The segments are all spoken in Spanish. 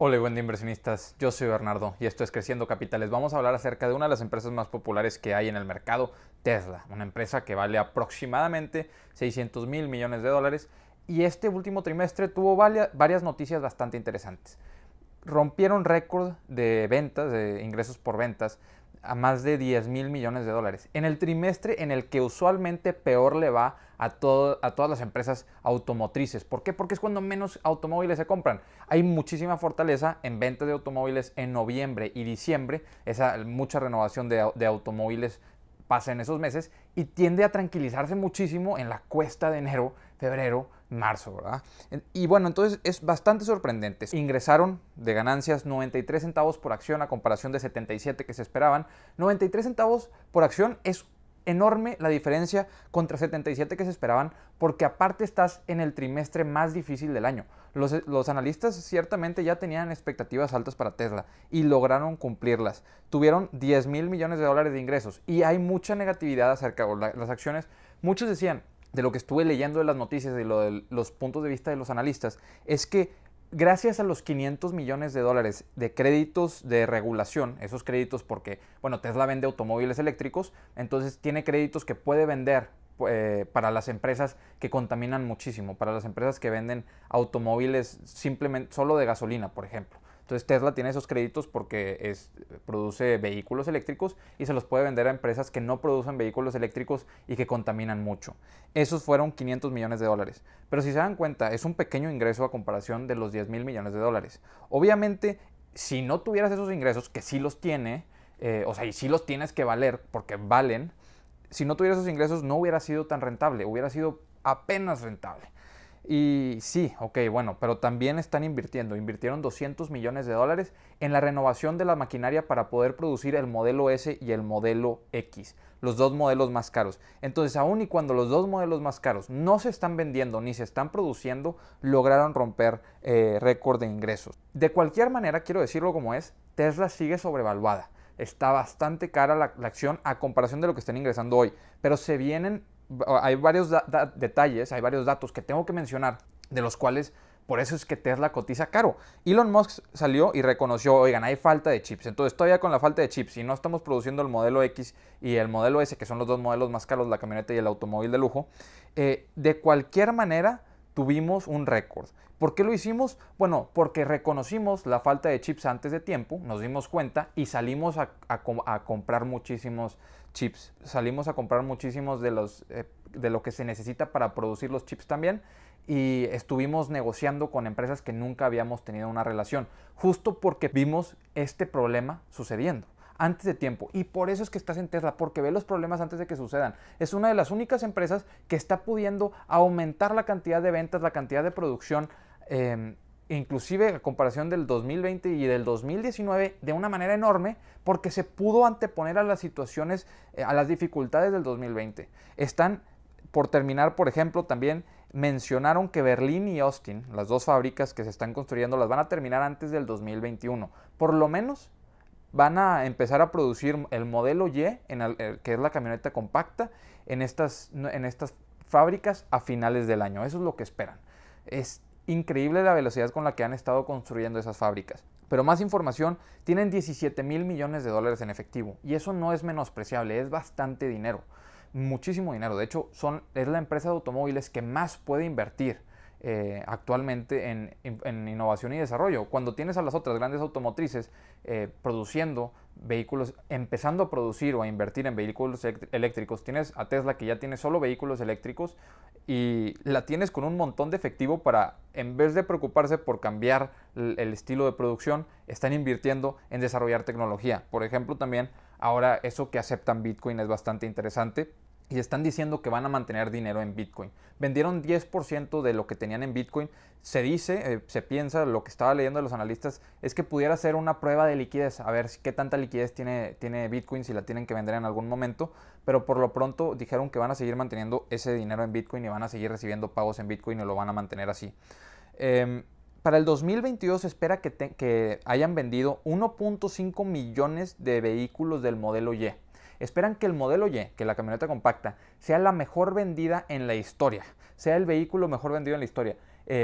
Hola, buen día inversionistas. Yo soy Bernardo y esto es Creciendo Capitales. Vamos a hablar acerca de una de las empresas más populares que hay en el mercado, Tesla, una empresa que vale aproximadamente $600 mil millones. Y este último trimestre tuvo varias noticias bastante interesantes. Rompieron récord de ventas, de ingresos por ventas, a más de $10 mil millones. En el trimestre en el que usualmente peor le va a todas las empresas automotrices. ¿Por qué? Porque es cuando menos automóviles se compran. Hay muchísima fortaleza en venta de automóviles en noviembre y diciembre. Mucha renovación de automóviles pasa en esos meses y tiende a tranquilizarse muchísimo en la cuesta de enero, febrero, marzo, ¿verdad? Y bueno, entonces es bastante sorprendente. Ingresaron de ganancias 93 centavos por acción a comparación de 77 que se esperaban. 93 centavos por acción es enorme la diferencia contra 77 que se esperaban, porque aparte estás en el trimestre más difícil del año. Los analistas ciertamente ya tenían expectativas altas para Tesla y lograron cumplirlas. Tuvieron $10 mil millones de ingresos y hay mucha negatividad acerca de las acciones. Muchos decían, de lo que estuve leyendo de las noticias y los puntos de vista de los analistas, es que gracias a los $500 millones de créditos de regulación, esos créditos porque, bueno, Tesla vende automóviles eléctricos, entonces tiene créditos que puede vender para las empresas que contaminan muchísimo, para las empresas que venden automóviles simplemente solo de gasolina, por ejemplo. Entonces Tesla tiene esos créditos porque produce vehículos eléctricos y se los puede vender a empresas que no producen vehículos eléctricos y que contaminan mucho. Esos fueron $500 millones. Pero si se dan cuenta, es un pequeño ingreso a comparación de los $10 mil millones. Obviamente, si no tuvieras esos ingresos, que sí los tiene, y sí los tienes que valer porque valen, si no tuvieras esos ingresos no hubiera sido tan rentable, hubiera sido apenas rentable. Y sí, ok, bueno, pero también están invirtieron $200 millones en la renovación de la maquinaria para poder producir el modelo S y el modelo X, los dos modelos más caros. Entonces, aún y cuando los dos modelos más caros no se están vendiendo ni se están produciendo, lograron romper récord de ingresos. De cualquier manera, quiero decirlo como es, Tesla sigue sobrevaluada. Está bastante cara la acción a comparación de lo que están ingresando hoy, pero se vienen... Hay varios detalles, hay varios datos que tengo que mencionar, de los cuales por eso es que Tesla cotiza caro. Elon Musk salió y reconoció, oigan, hay falta de chips. Entonces todavía con la falta de chips y no estamos produciendo el modelo X y el modelo S, que son los dos modelos más caros, la camioneta y el automóvil de lujo, de cualquier manera tuvimos un récord. ¿Por qué lo hicimos? Bueno, porque reconocimos la falta de chips antes de tiempo, nos dimos cuenta y salimos a comprar muchísimos chips. Salimos a comprar muchísimos de lo que se necesita para producir los chips también, y estuvimos negociando con empresas que nunca habíamos tenido una relación, justo porque vimos este problema sucediendo antes de tiempo. Y por eso es que estás en Tesla, porque ve los problemas antes de que sucedan. Es una de las únicas empresas que está pudiendo aumentar la cantidad de ventas, la cantidad de producción, inclusive a comparación del 2020 y del 2019, de una manera enorme, porque se pudo anteponer a las situaciones, a las dificultades del 2020. Están por terminar, por ejemplo, también mencionaron que Berlín y Austin, las dos fábricas que se están construyendo, las van a terminar antes del 2021. Por lo menos van a empezar a producir el modelo Y, que es la camioneta compacta, en estas fábricas a finales del año. Eso es lo que esperan. Es increíble la velocidad con la que han estado construyendo esas fábricas. Pero más información, tienen $17 mil millones en efectivo. Y eso no es menospreciable, es bastante dinero. Muchísimo dinero. De hecho, es la empresa de automóviles que más puede invertir actualmente en innovación y desarrollo. Cuando tienes a las otras grandes automotrices produciendo vehículos, empezando a producir o a invertir en vehículos eléctricos, tienes a Tesla que ya tiene solo vehículos eléctricos y la tienes con un montón de efectivo para, en vez de preocuparse por cambiar el estilo de producción, están invirtiendo en desarrollar tecnología. Por ejemplo, también ahora eso que aceptan Bitcoin es bastante interesante. Y están diciendo que van a mantener dinero en Bitcoin. Vendieron 10% de lo que tenían en Bitcoin. Se dice, se piensa, lo que estaba leyendo de los analistas, es que pudiera ser una prueba de liquidez. A ver qué tanta liquidez tiene Bitcoin, si la tienen que vender en algún momento. Pero por lo pronto dijeron que van a seguir manteniendo ese dinero en Bitcoin y van a seguir recibiendo pagos en Bitcoin y lo van a mantener así. Para el 2022 se espera que hayan vendido 1.5 millones de vehículos del modelo Y. Esperan que el modelo Y, que la camioneta compacta, sea la mejor vendida en la historia, sea el vehículo mejor vendido en la historia.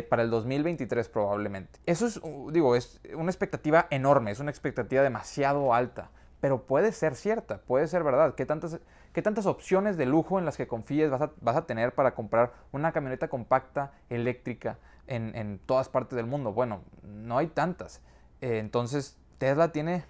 para el 2023 probablemente. Eso es, digo, es una expectativa enorme, es una expectativa demasiado alta, pero puede ser cierta, puede ser verdad. ¿Qué tantas opciones de lujo en las que confíes vas a tener para comprar una camioneta compacta eléctrica en todas partes del mundo? Bueno, no hay tantas. Entonces, Tesla tiene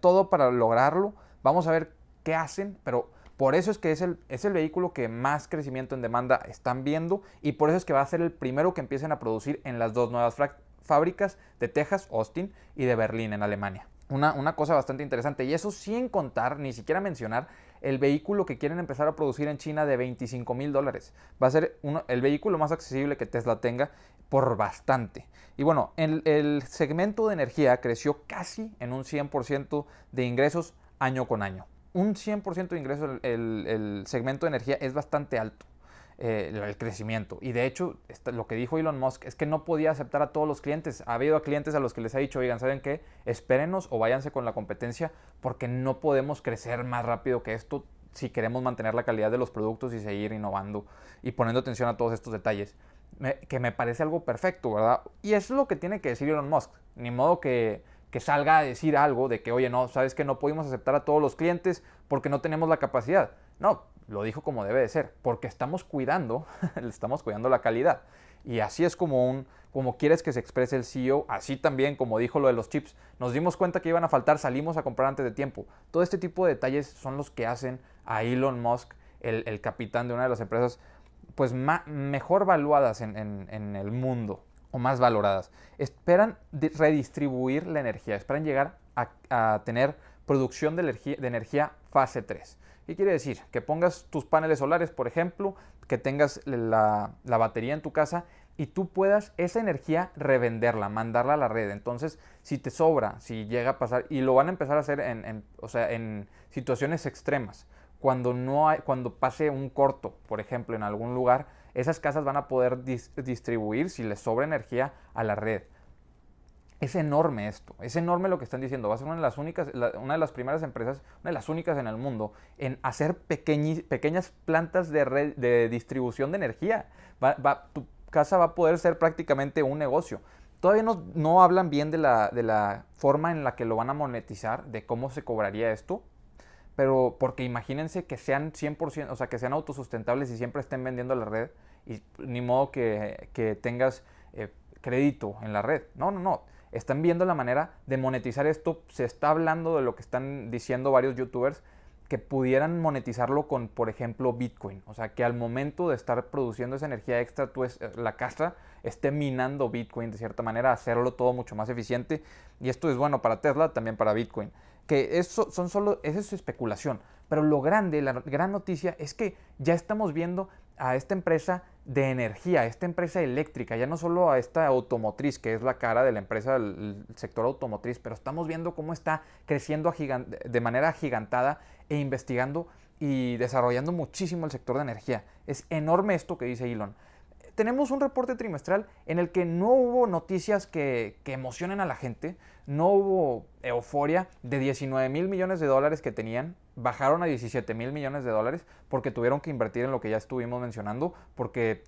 todo para lograrlo. Vamos a ver qué hacen, pero por eso es que es el vehículo que más crecimiento en demanda están viendo y por eso es que va a ser el primero que empiecen a producir en las dos nuevas fábricas de Texas, Austin, y de Berlín, en Alemania. Una cosa bastante interesante, y eso sin contar, ni siquiera mencionar, el vehículo que quieren empezar a producir en China de $25,000. Va a ser el vehículo más accesible que Tesla tenga por bastante. Y bueno, el segmento de energía creció casi en un 100% de ingresos año con año. Un 100% de ingresos, el segmento de energía es bastante alto. El crecimiento, y de hecho lo que dijo Elon Musk es que no podía aceptar a todos los clientes. Ha habido a clientes a los que les ha dicho, oigan, ¿saben qué? Espérenos o váyanse con la competencia porque no podemos crecer más rápido que esto si queremos mantener la calidad de los productos y seguir innovando y poniendo atención a todos estos detalles. Que me parece algo perfecto, ¿verdad? Y eso es lo que tiene que decir Elon Musk. Ni modo que salga a decir algo de que, oye, no, ¿sabes qué? No pudimos aceptar a todos los clientes porque no tenemos la capacidad. No, lo dijo como debe de ser, porque estamos cuidando la calidad. Y así es como quieres que se exprese el CEO, así también como dijo lo de los chips. Nos dimos cuenta que iban a faltar, salimos a comprar antes de tiempo. Todo este tipo de detalles son los que hacen a Elon Musk, el capitán de una de las empresas pues mejor valuadas en el mundo, o más valoradas. Esperan redistribuir la energía, esperan llegar a tener producción de energía fase 3. ¿Qué quiere decir? Que pongas tus paneles solares, por ejemplo, que tengas la batería en tu casa y tú puedas esa energía revenderla, mandarla a la red. Entonces, si te sobra, si llega a pasar, y lo van a empezar a hacer en situaciones extremas, cuando pase un corto, por ejemplo, en algún lugar, esas casas van a poder distribuir, si les sobra energía, a la red. Es enorme esto, es enorme lo que están diciendo. Va a ser una de las primeras empresas, una de las únicas en el mundo, en hacer pequeñas plantas de distribución de energía. Tu casa va a poder ser prácticamente un negocio. Todavía no hablan bien de la forma en la que lo van a monetizar, de cómo se cobraría esto, pero porque imagínense que sean 100%, o sea, que sean autosustentables y siempre estén vendiendo a la red, y ni modo que tengas crédito en la red. No. Están viendo la manera de monetizar esto. Se está hablando de lo que están diciendo varios youtubers, que pudieran monetizarlo con, por ejemplo, Bitcoin. O sea, que al momento de estar produciendo esa energía extra, la casa esté minando Bitcoin de cierta manera, hacerlo todo mucho más eficiente. Y esto es bueno para Tesla, también para Bitcoin. Que eso esa es su especulación. Pero lo grande, la gran noticia es que ya estamos viendo a esta empresa de energía, esta empresa eléctrica, ya no solo a esta automotriz, que es la cara de la empresa del sector automotriz, pero estamos viendo cómo está creciendo de manera agigantada e investigando y desarrollando muchísimo el sector de energía. Es enorme esto que dice Elon. Tenemos un reporte trimestral en el que no hubo noticias que emocionen a la gente, no hubo euforia. De $19,000 millones que tenían, bajaron a $17,000 millones, porque tuvieron que invertir en lo que ya estuvimos mencionando, porque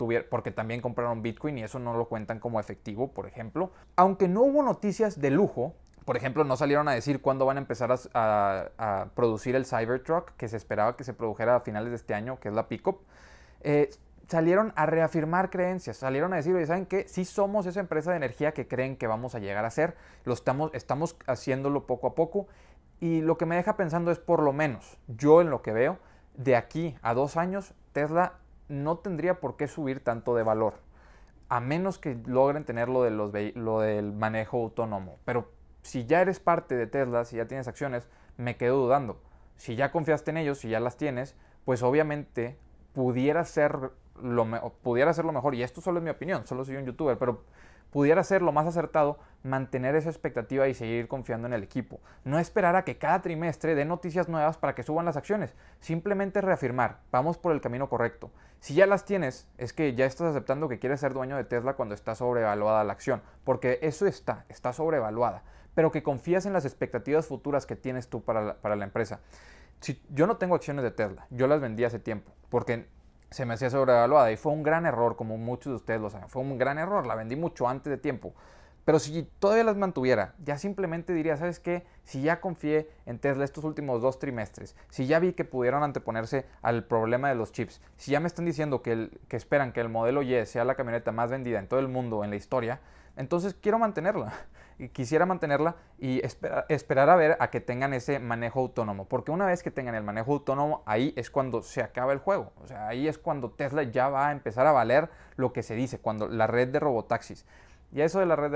también compraron Bitcoin y eso no lo cuentan como efectivo, por ejemplo. Aunque no hubo noticias de lujo, por ejemplo, no salieron a decir cuándo van a empezar a producir el Cybertruck, que se esperaba que se produjera a finales de este año, que es la pickup. Salieron a reafirmar creencias, salieron a decir, oye, ¿saben qué? Sí somos esa empresa de energía que creen que vamos a llegar a ser, estamos haciéndolo poco a poco, y lo que me deja pensando es, por lo menos, yo en lo que veo, de aquí a 2 años, Tesla no tendría por qué subir tanto de valor, a menos que logren tener lo del manejo autónomo. Pero si ya eres parte de Tesla, si ya tienes acciones, me quedo dudando. Si ya confiaste en ellos, si ya las tienes, pues obviamente pudiera ser lo mejor, y esto solo es mi opinión, solo soy un youtuber, pero pudiera ser lo más acertado mantener esa expectativa y seguir confiando en el equipo. No esperar a que cada trimestre dé noticias nuevas para que suban las acciones, simplemente reafirmar, vamos por el camino correcto. Si ya las tienes, es que ya estás aceptando que quieres ser dueño de Tesla cuando está sobrevaluada la acción, porque eso está sobrevaluada, pero que confías en las expectativas futuras que tienes tú para la empresa. Yo no tengo acciones de Tesla, yo las vendí hace tiempo, porque se me hacía sobrevaluada y fue un gran error, como muchos de ustedes lo saben, fue un gran error, la vendí mucho antes de tiempo. Pero si todavía las mantuviera, ya simplemente diría, ¿sabes qué? Si ya confié en Tesla estos últimos 2 trimestres, si ya vi que pudieron anteponerse al problema de los chips, si ya me están diciendo que esperan que el modelo Y sea la camioneta más vendida en todo el mundo en la historia, entonces quiero mantenerla. Y quisiera mantenerla y esperar a ver a que tengan ese manejo autónomo. Porque una vez que tengan el manejo autónomo, ahí es cuando se acaba el juego. O sea, ahí es cuando Tesla ya va a empezar a valer lo que se dice, cuando la red de robotaxis. Y a eso de la red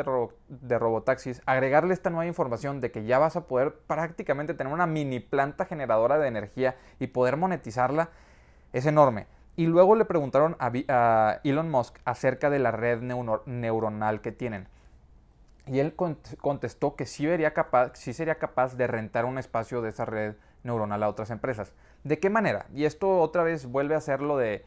de robotaxis, agregarle esta nueva información de que ya vas a poder prácticamente tener una mini planta generadora de energía y poder monetizarla, es enorme. Y luego le preguntaron a Elon Musk acerca de la red neuronal que tienen. Y él contestó que sí sería capaz de rentar un espacio de esa red neuronal a otras empresas. ¿De qué manera? Y esto otra vez vuelve a ser lo de,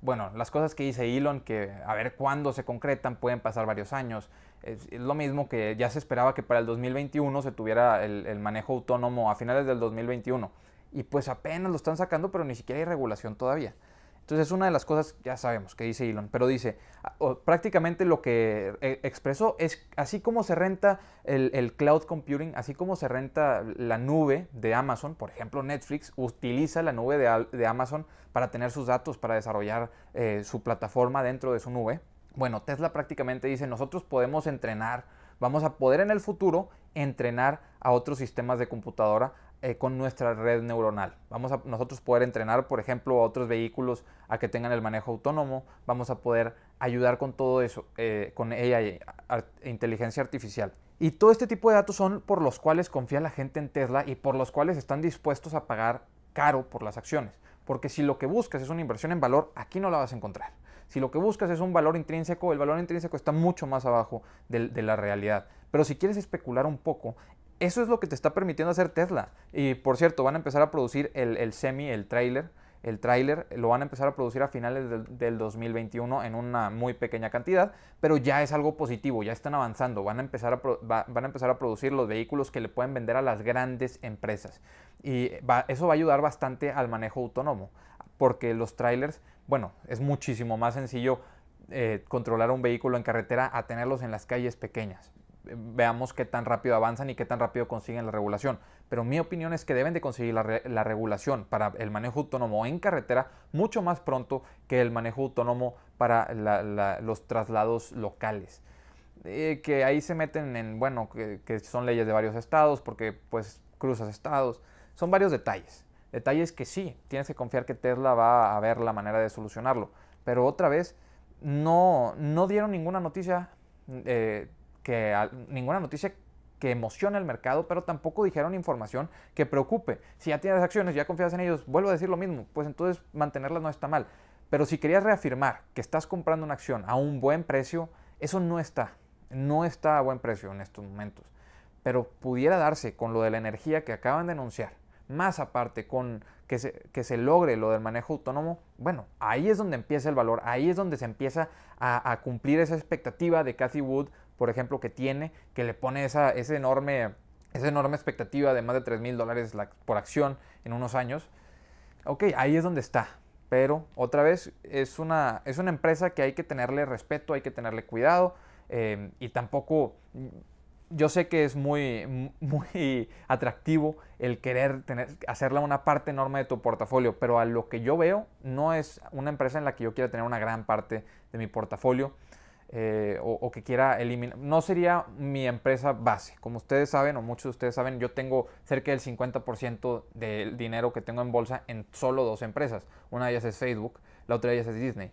bueno, las cosas que dice Elon, que a ver cuándo se concretan, pueden pasar varios años. Es lo mismo que ya se esperaba que para el 2021 se tuviera el manejo autónomo a finales del 2021. Y pues apenas lo están sacando, pero ni siquiera hay regulación todavía. Entonces, una de las cosas, ya sabemos, que dice Elon, pero dice, prácticamente lo que expresó es, así como se renta el cloud computing, así como se renta la nube de Amazon, por ejemplo, Netflix utiliza la nube de Amazon para tener sus datos, para desarrollar su plataforma dentro de su nube. Bueno, Tesla prácticamente dice, nosotros podemos entrenar, vamos a poder en el futuro entrenar a otros sistemas de computadora con nuestra red neuronal. Vamos a nosotros poder entrenar, por ejemplo, a otros vehículos a que tengan el manejo autónomo. Vamos a poder ayudar con todo eso, con AI, inteligencia artificial. Y todo este tipo de datos son por los cuales confía la gente en Tesla y por los cuales están dispuestos a pagar caro por las acciones. Porque si lo que buscas es una inversión en valor, aquí no la vas a encontrar. Si lo que buscas es un valor intrínseco, el valor intrínseco está mucho más abajo de la realidad. Pero si quieres especular un poco, eso es lo que te está permitiendo hacer Tesla. Y por cierto, van a empezar a producir el tráiler lo van a empezar a producir a finales del 2021 en una muy pequeña cantidad, pero ya es algo positivo, ya están avanzando, van a empezar a producir los vehículos que le pueden vender a las grandes empresas. Y eso va a ayudar bastante al manejo autónomo, porque los trailers, bueno, es muchísimo más sencillo controlar un vehículo en carretera a tenerlos en las calles pequeñas. Veamos qué tan rápido avanzan y qué tan rápido consiguen la regulación. Pero mi opinión es que deben de conseguir la regulación para el manejo autónomo en carretera mucho más pronto que el manejo autónomo para los traslados locales. Que ahí se meten en, bueno, que son leyes de varios estados porque pues cruzas estados. Son varios detalles. Detalles que sí, tienes que confiar que Tesla va a ver la manera de solucionarlo. Pero otra vez, no dieron ninguna noticia que emocione el mercado, pero tampoco dijeron información que preocupe. Si ya tienes acciones, ya confías en ellos, vuelvo a decir lo mismo, pues entonces mantenerlas no está mal. Pero si querías reafirmar que estás comprando una acción a un buen precio, eso no está a buen precio en estos momentos. Pero pudiera darse con lo de la energía que acaban de anunciar, más aparte con que se logre lo del manejo autónomo, bueno, ahí es donde empieza el valor, ahí es donde se empieza a cumplir esa expectativa de Cathie Wood, por ejemplo, que le pone esa enorme expectativa de más de $3,000 por acción en unos años. Ok, ahí es donde está. Pero, otra vez, es una empresa que hay que tenerle respeto, hay que tenerle cuidado. Y tampoco, yo sé que es muy atractivo el querer hacerla una parte enorme de tu portafolio. Pero a lo que yo veo, no es una empresa en la que yo quiera tener una gran parte de mi portafolio. O que quiera eliminar, no sería mi empresa base. Como ustedes saben, o muchos de ustedes saben, yo tengo cerca del 50% del dinero que tengo en bolsa en solo 2 empresas. Una de ellas es Facebook, la otra de ellas es Disney.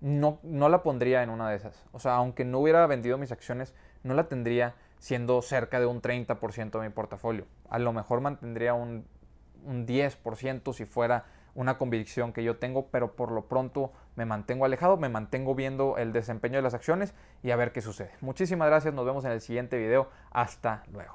No la pondría en una de esas. O sea, aunque no hubiera vendido mis acciones, no la tendría siendo cerca de un 30% de mi portafolio. A lo mejor mantendría un 10% si fuera una convicción que yo tengo, pero por lo pronto me mantengo alejado, me mantengo viendo el desempeño de las acciones y a ver qué sucede. Muchísimas gracias, nos vemos en el siguiente video. Hasta luego.